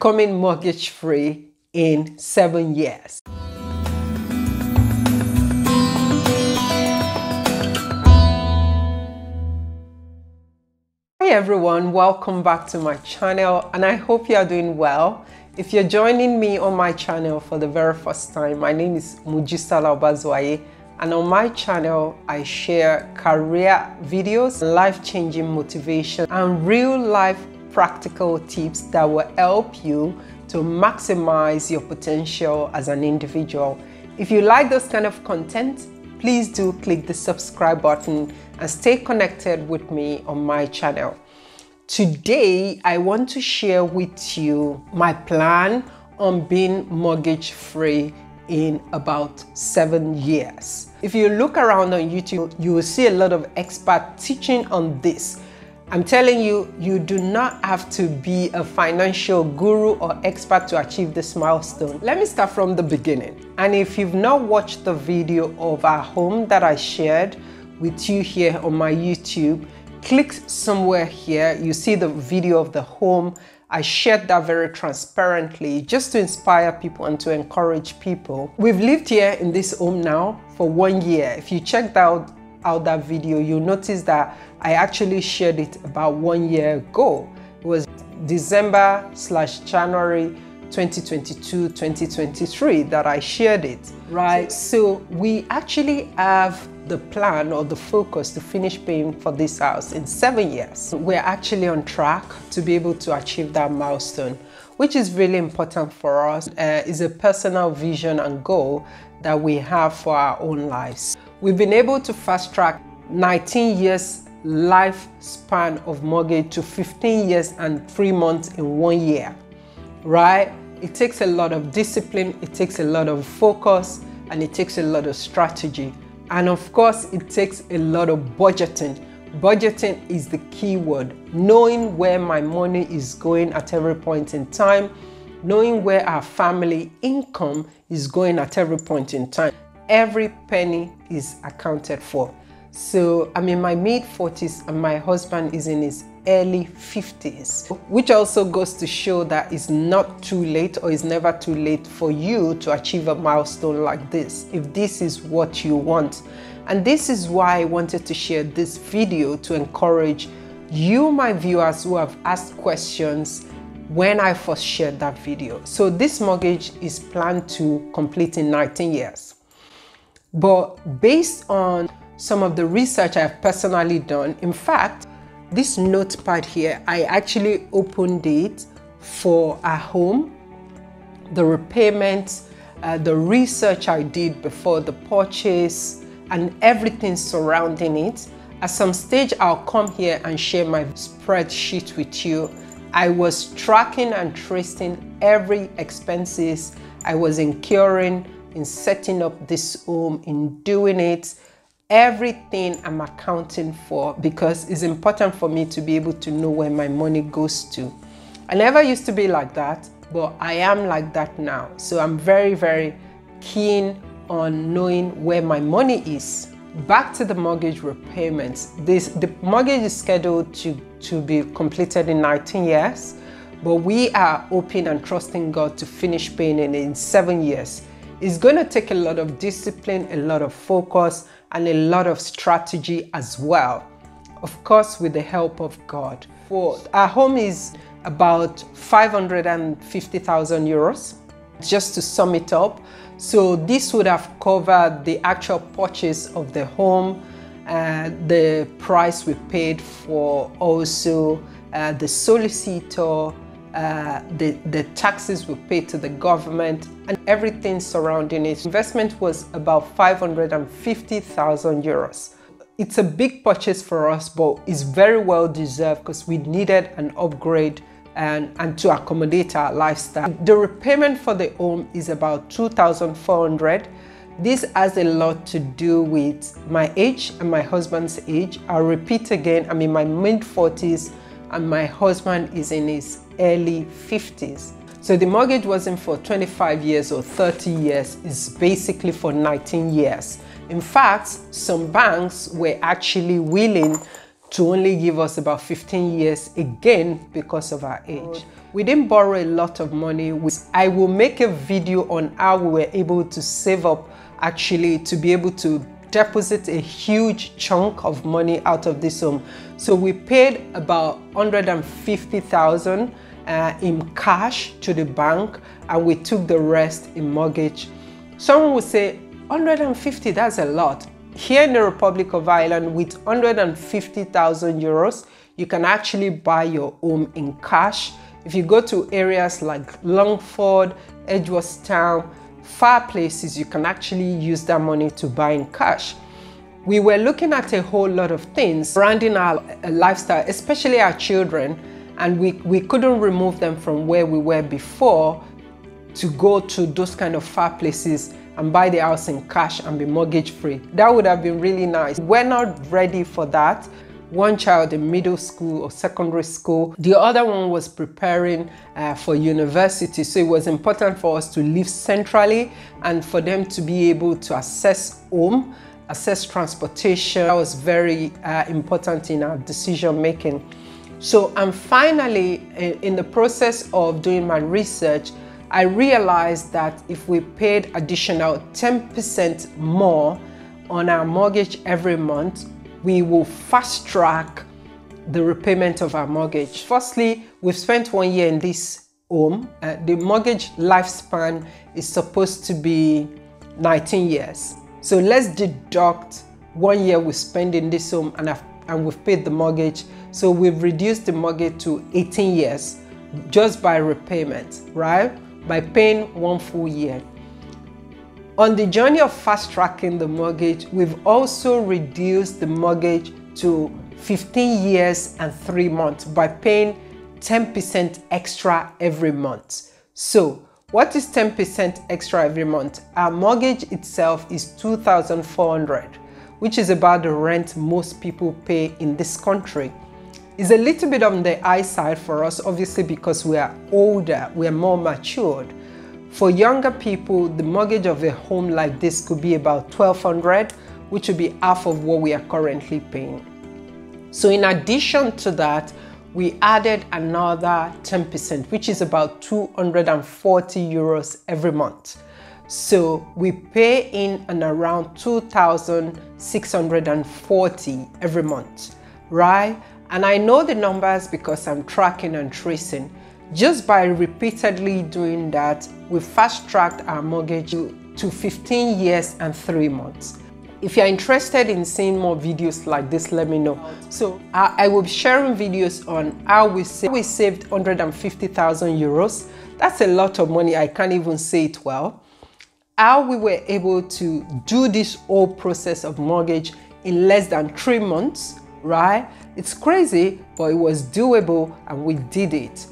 becoming mortgage-free in 7 years. Hey everyone, welcome back to my channel and I hope you are doing well. If you're joining me on my channel for the very first time, my name is Mojisola Obazuaye and on my channel I share career videos, life-changing motivation and real-life practical tips that will help you to maximize your potential as an individual. If you like those kind of content, please do click the subscribe button and stay connected with me on my channel. Today, I want to share with you my plan on being mortgage-free in about 7 years. If you look around on YouTube, you will see a lot of experts teaching on this. I'm telling you, you do not have to be a financial guru or expert to achieve this milestone. Let me start from the beginning. And if you've not watched the video of our home that I shared with you here on my YouTube, click somewhere here, you see the video of the home. I shared that very transparently just to inspire people and to encourage people. We've lived here in this home now for 1 year. If you checked out that video, you'll notice that I actually shared it about 1 year ago. It was December/January 2022-2023 that I shared it, right? So we actually have the plan or the focus to finish paying for this house in 7 years. We're actually on track to be able to achieve that milestone, which is really important for us. It's a personal vision and goal that we have for our own lives. We've been able to fast track 19 years lifespan of mortgage to 15 years and 3 months in 1 year, right? It takes a lot of discipline, it takes a lot of focus, and it takes a lot of strategy. And of course, it takes a lot of budgeting. Budgeting is the key word. Knowing where my money is going at every point in time, knowing where our family income is going at every point in time. Every penny is accounted for. So I'm in my mid-40s and my husband is in his early 50s, which also goes to show that it's not too late, or it's never too late for you to achieve a milestone like this, if this is what you want. And this is why I wanted to share this video to encourage you, my viewers, who have asked questions when I first shared that video. So this mortgage is planned to complete in 19 years. But based on some of the research I've personally done, in fact, this notepad here, I actually opened it for our home, the repayments, the research I did before the purchase, and everything surrounding it. At some stage, I'll come here and share my spreadsheet with you. I was tracking and tracing every expenses I was incurring in setting up this home, in doing it. Everything I'm accounting for, because it's important for me to be able to know where my money goes to. I never used to be like that, but I am like that now. So I'm very, very keen on knowing where my money is. Back to the mortgage repayments. The mortgage is scheduled to be completed in 19 years, but we are hoping and trusting God to finish paying it in 7 years. It's going to take a lot of discipline, a lot of focus, and a lot of strategy as well. Of course, with the help of God. For our home is about 550,000 euros, just to sum it up. So this would have covered the actual purchase of the home, the price we paid for, also the solicitor, the taxes we paid to the government, and everything surrounding it. Investment was about 550,000 euros. It's a big purchase for us, but it's very well deserved because we needed an upgrade and to accommodate our lifestyle. The repayment for the home is about 2,400. This has a lot to do with my age and my husband's age. I'll repeat again, I'm in my mid-40s and my husband is in his early 50s. So the mortgage wasn't for 25 years or 30 years, it's basically for 19 years. In fact, some banks were actually willing to only give us about 15 years again because of our age. We didn't borrow a lot of money. I will make a video on how we were able to save up actually to be able to deposit a huge chunk of money out of this home. So we paid about 150,000 in cash to the bank, and we took the rest in mortgage. Someone would say 150, that's a lot. Here in the Republic of Ireland, with 150,000 euros, you can actually buy your home in cash. If you go to areas like Longford, Edgeworthstown, far places, you can actually use that money to buy in cash. We were looking at a whole lot of things, branding our lifestyle, especially our children, and we couldn't remove them from where we were before to go to those kind of far places and buy the house in cash and be mortgage free. That would have been really nice. We're not ready for that. One child in middle school or secondary school, the other one was preparing for university, so it was important for us to live centrally and for them to be able to access home, access transportation. That was very important in our decision making. So, and finally, in the process of doing my research, I realized that if we paid additional 10% more on our mortgage every month, we will fast track the repayment of our mortgage. Firstly, we've spent 1 year in this home. The mortgage lifespan is supposed to be 19 years. So let's deduct 1 year we spend in this home and we've paid the mortgage. So we've reduced the mortgage to 18 years just by repayment, right? By paying one full year. On the journey of fast tracking the mortgage, we've also reduced the mortgage to 15 years and 3 months by paying 10% extra every month. So what is 10% extra every month? Our mortgage itself is 2,400, which is about the rent most people pay in this country. It's a little bit on the high side for us, obviously, because we are older, we are more matured. For younger people, the mortgage of a home like this could be about 1,200, which would be half of what we are currently paying. So in addition to that, we added another 10%, which is about 240 euros every month. So we pay in and around 2,640 every month, right? And I know the numbers because I'm tracking and tracing. Just by repeatedly doing that, we fast-tracked our mortgage to 15 years and 3 months. If you're interested in seeing more videos like this, let me know. So I will be sharing videos on how we saved 150,000 euros. That's a lot of money, I can't even say it well. How we were able to do this whole process of mortgage in less than 3 months, right? It's crazy, but it was doable and we did it.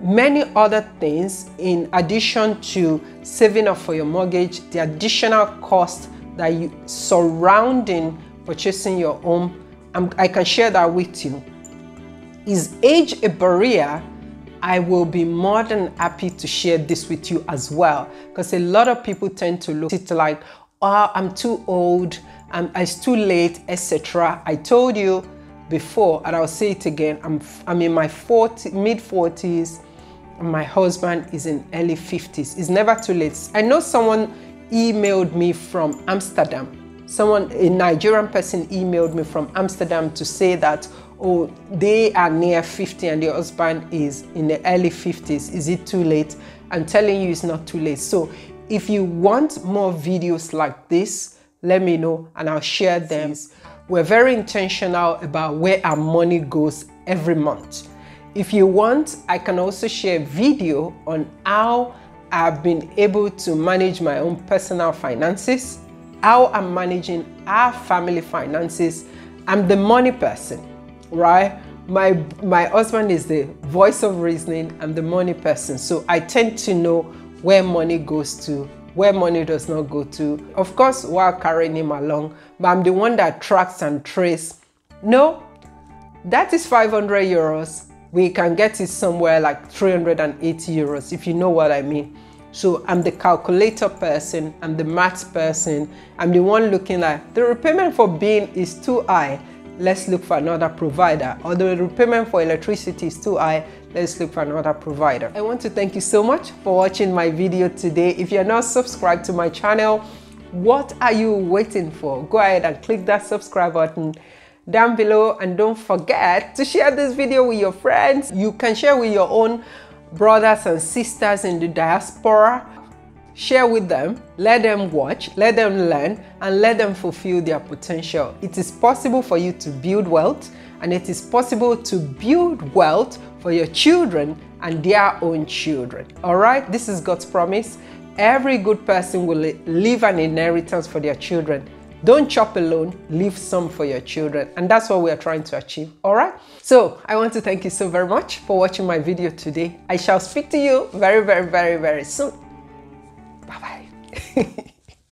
Many other things, in addition to saving up for your mortgage, the additional cost that you surrounding purchasing your home, I can share that with you. Is age a barrier? I will be more than happy to share this with you as well, because a lot of people tend to look at it like, oh, I'm too old, it's too late, etc. I told you before, and I'll say it again, I'm in my mid-40s, and my husband is in early 50s. It's never too late. I know someone emailed me from Amsterdam. A Nigerian person emailed me from Amsterdam to say that, oh, they are near 50 and their husband is in the early 50s. Is it too late? I'm telling you, it's not too late. So if you want more videos like this, let me know and I'll share them. We're very intentional about where our money goes every month. If you want, I can also share a video on how I've been able to manage my own personal finances, how I'm managing our family finances. I'm the money person, right? My husband is the voice of reasoning. I'm the money person. So I tend to know where money goes to, where money does not go to. Of course, while carrying him along, but I'm the one that tracks and traces. No, that is 500 euros. We can get it somewhere like 380 euros, if you know what I mean. So I'm the calculator person, I'm the maths person, I'm the one looking at the repayment for being is too high. let's look for another provider. Although the repayment for electricity is too high, let's look for another provider. I want to thank you so much for watching my video today. If you're not subscribed to my channel, what are you waiting for? Go ahead and click that subscribe button down below, and don't forget to share this video with your friends. You can share with your own brothers and sisters in the diaspora. Share with them, let them watch, let them learn, and let them fulfill their potential. It is possible for you to build wealth, and it is possible to build wealth for your children and their own children. All right, this is God's promise. Every good person will leave an inheritance for their children. Don't chop alone, leave some for your children. And that's what we are trying to achieve, all right? So I want to thank you so very much for watching my video today. I shall speak to you very, very, very, very soon. Bye-bye.